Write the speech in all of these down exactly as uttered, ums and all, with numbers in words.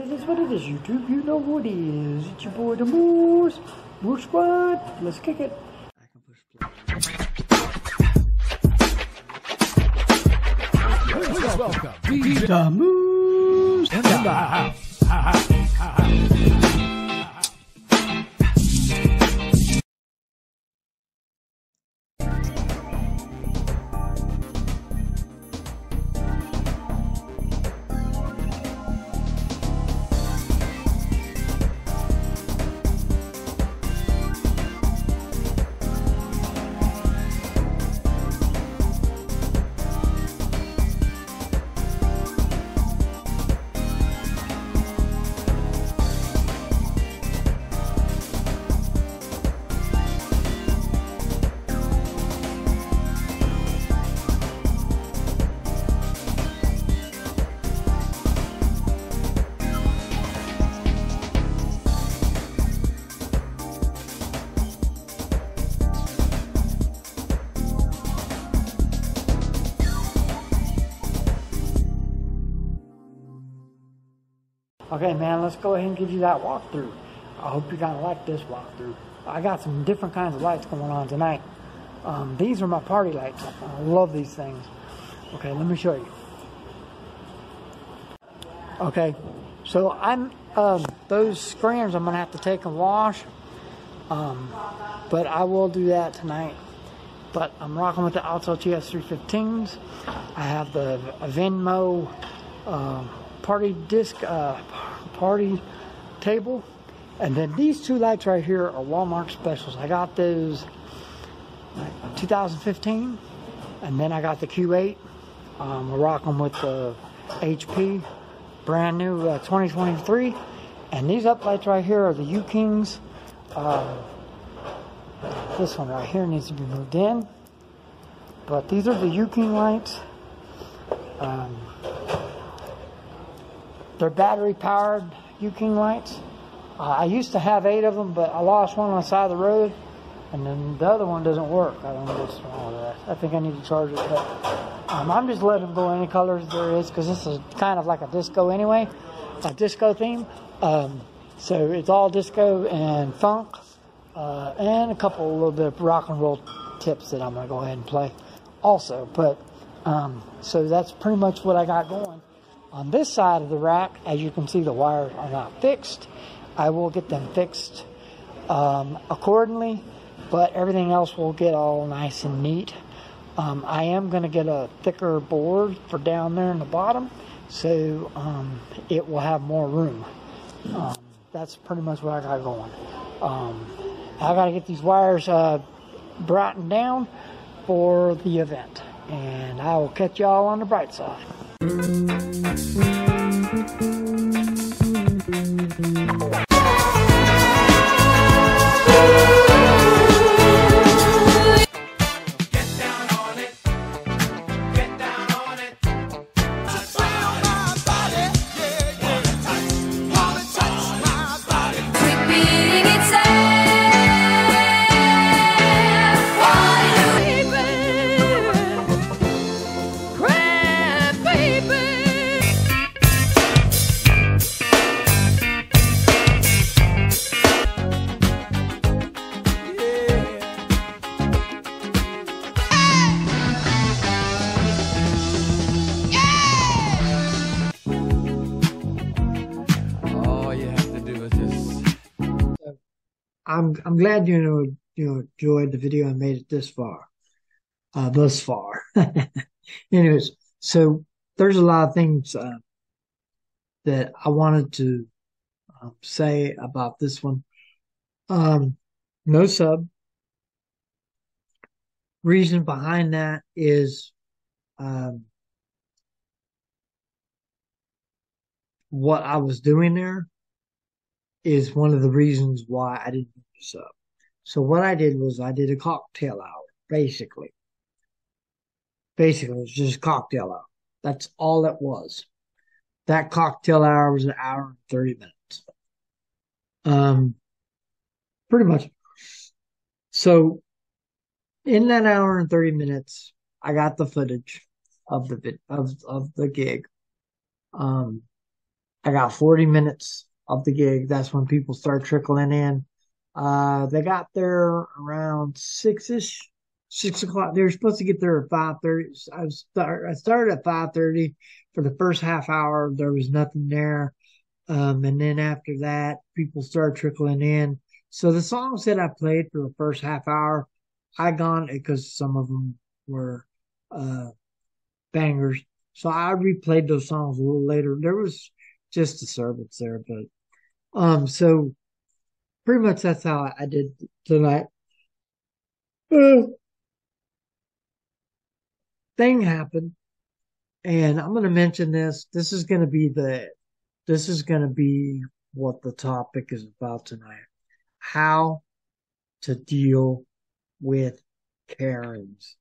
it is, what it is, YouTube, you know what it is. It's your boy, the Moors, Moor Squad, let's kick it. I can push play. Welcome, the Moors in the house. Okay, man, let's go ahead and give you that walkthrough. I hope you're gonna like this walkthrough. I got some different kinds of lights going on tonight. Um, these are my party lights. I love these things. Okay, let me show you. Okay, so I'm um, those screens I'm gonna have to take and wash, um, but I will do that tonight. But I'm rocking with the Alto T S three fifteens. I have the Venmo. Uh, party disc uh, party table, and then these two lights right here are Walmart specials. I got those like two thousand fifteen, and then I got the Q eight. um, we're rocking with the H P brand new uh, twenty twenty-three, and these up lights right here are the U Kings. uh, this one right here needs to be moved in, but these are the U King lights. um, They're battery-powered U-King lights. Uh, I used to have eight of them, but I lost one on the side of the road, and then the other one doesn't work. I don't know what's wrong with that. I think I need to charge it. But, um, I'm just letting them go any colors there is, because this is kind of like a disco anyway, a disco theme. Um, so it's all disco and funk, uh, and a couple a little bit of rock and roll tips that I'm going to go ahead and play also. But um, so that's pretty much what I got going. On this side of the rack, as you can see, the wires are not fixed. I will get them fixed um, accordingly, but everything else will get all nice and neat. Um, I am going to get a thicker board for down there in the bottom, so um, it will have more room. Um, that's pretty much what I got going. Um, I got to get these wires uh, brightened down for the event, and I will catch y'all on the bright side. Thank you. I'm, I'm glad you know, you enjoyed the video and made it this far, uh, thus far. Anyways, so there's a lot of things uh, that I wanted to uh, say about this one. Um, no sub. Reason behind that is um, what I was doing there is one of the reasons why I didn't do this up. So what I did was I did a cocktail hour, basically. Basically, it was just a cocktail hour. That's all it was. That cocktail hour was an hour and thirty minutes. Um, pretty much. So in that hour and thirty minutes, I got the footage of the of of the gig. Um, I got forty minutes of the gig. That's when people start trickling in. Uh, they got there around six-ish, six o'clock. They were supposed to get there at five thirty. I was start, I started at five thirty for the first half hour. There was nothing there. Um, and then after that, people started trickling in. So the songs that I played for the first half hour, I gone because some of them were uh, bangers. So I replayed those songs a little later. There was just a disturbance there, but um, so pretty much that's how I did tonight. Uh, thing happened, and I'm going to mention this. This is going to be the, this is going to be what the topic is about tonight: how to deal with Karens.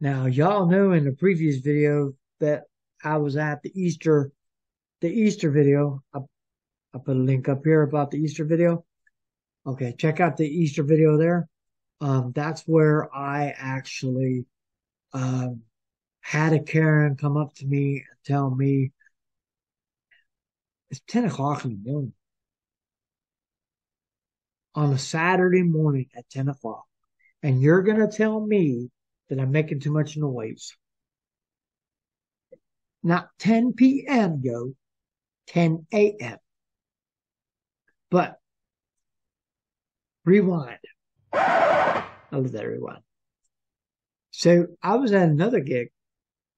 Now, y'all know in the previous video that I was at the Easter, the Easter video. I, I put a link up here about the Easter video. Okay, check out the Easter video there. Um, that's where I actually um, had a Karen come up to me and tell me, it's ten o'clock in the morning. On a Saturday morning at ten o'clock. And you're going to tell me that I'm making too much noise. Not ten p m, yo. ten a m But, rewind. I love that rewind. So, I was at another gig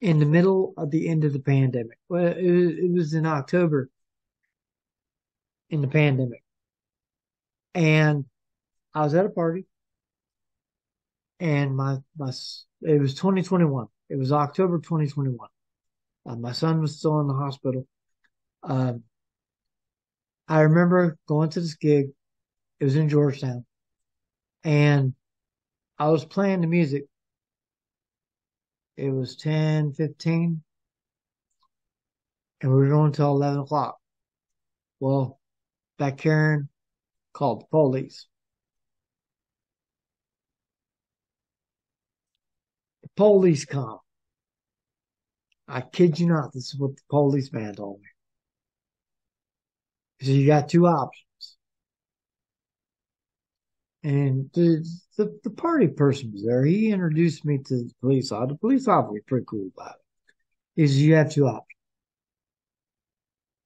in the middle of the end of the pandemic. Well, it was, it was in October in the pandemic. And I was at a party, and my, my it was twenty twenty-one. It was October twenty twenty-one. Uh, my son was still in the hospital. Um, I remember going to this gig. It was in Georgetown. And I was playing the music. It was ten fifteen, and we were going until eleven o'clock. Well, that Karen called the police. The police come. I kid you not, this is what the policeman told me. He said, you got two options. And the, the, the party person was there. He introduced me to the police officer. The police officer was pretty cool about it. He said, you have two options.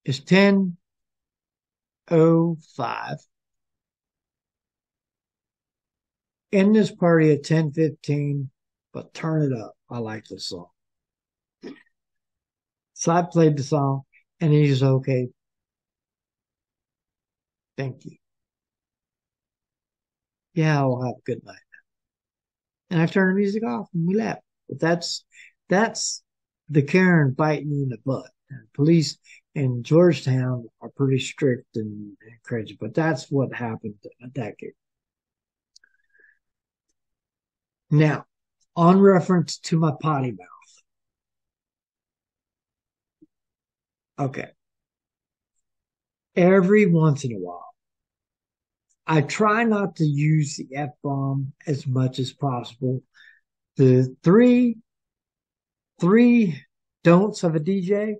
It's ten oh five. End this party at ten fifteen, but turn it up. I like this song. So I played the song, and he said, okay, thank you. Yeah, I'll have a good night. And I turned the music off, and we left. But that's, that's the Karen biting you in the butt. And police in Georgetown are pretty strict and, and crazy, but that's what happened at that gig. Now, on reference to my potty mouth. Okay. Every once in a while, I try not to use the F-bomb as much as possible. The three, three don'ts of a D J,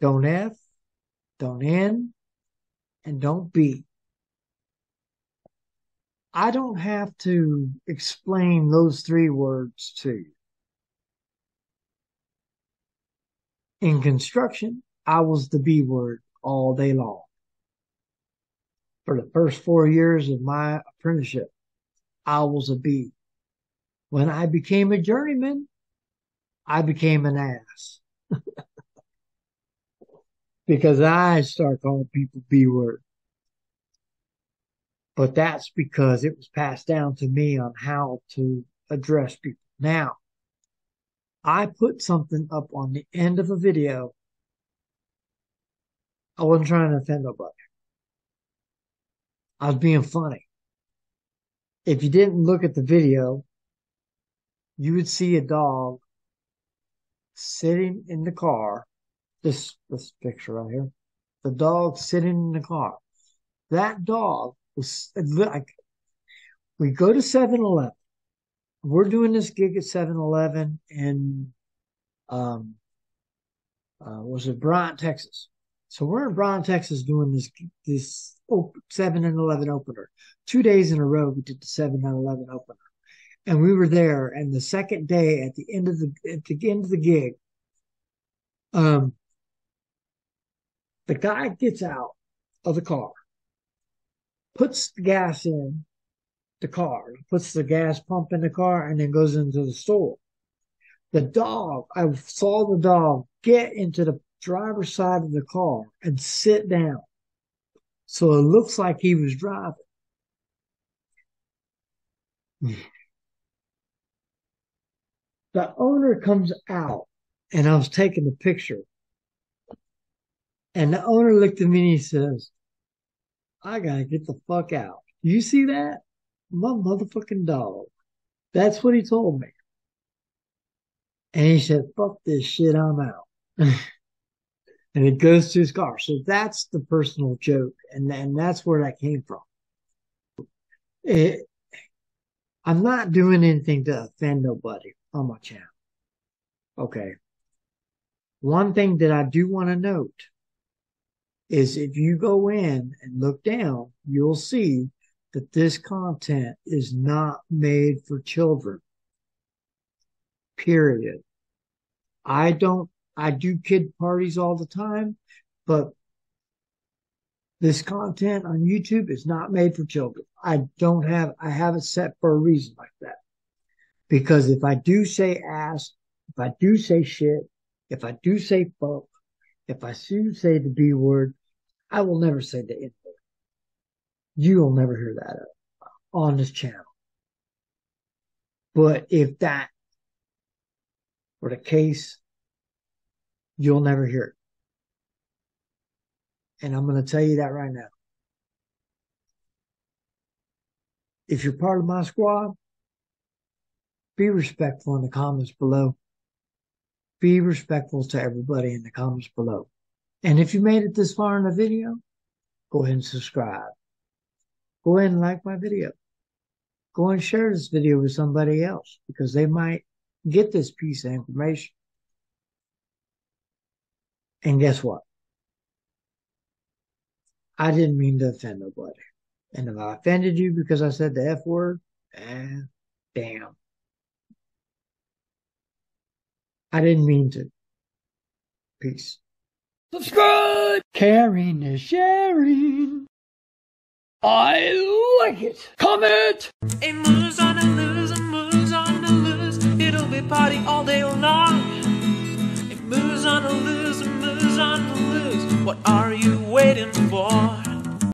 don't F, don't N, and don't B. I don't have to explain those three words to you. In construction, I was the B word all day long. For the first four years of my apprenticeship, I was a B. When I became a journeyman, I became an ass. Because I started calling people B word. But that's because it was passed down to me on how to address people. Now, I put something up on the end of a video. I wasn't trying to offend nobody. I was being funny. If you didn't look at the video, you would see a dog sitting in the car. This, this picture right here. The dog sitting in the car. That dog, like, we go to seven eleven. We're doing this gig at seven eleven in um, uh, was in Bryan, Texas. So we're in Bryan, Texas doing this this seven and eleven opener. Two days in a row we did the seven and eleven opener. And we were there, and the second day at the end of the at the end of the gig, um, the guy gets out of the car, puts the gas in the car, puts the gas pump in the car, and then goes into the store. The dog, I saw the dog get into the driver's side of the car and sit down. So it looks like he was driving. The owner comes out, and I was taking a picture. And the owner looked at me and he says, I gotta get the fuck out. You see that? My motherfucking dog. That's what he told me. And he said, fuck this shit, I'm out. And it goes to his car. So that's the personal joke. And, and that's where that came from. It, I'm not doing anything to offend nobody on my channel. Okay. One thing that I do want to note is if you go in and look down, you'll see that this content is not made for children. Period. I don't, I do kid parties all the time, but this content on YouTube is not made for children. I don't have, I have it set for a reason like that. Because if I do say ass, if I do say shit, if I do say fuck, if I do say the B word, I will never say the N word. You will never hear that on this channel. But if that were the case, you'll never hear it. And I'm going to tell you that right now. If you're part of my squad, be respectful in the comments below. Be respectful to everybody in the comments below. And if you made it this far in the video, go ahead and subscribe. Go ahead and like my video. Go and share this video with somebody else because they might get this piece of information. And guess what? I didn't mean to offend nobody. And if I offended you because I said the F word, eh, damn. I didn't mean to. Peace. Subscribe! Caring is sharing. I like it. Comment! It moves on and moves and moves on and moves. It'll be party all day long. It moves on and moves and moves on and moves. What are you waiting for?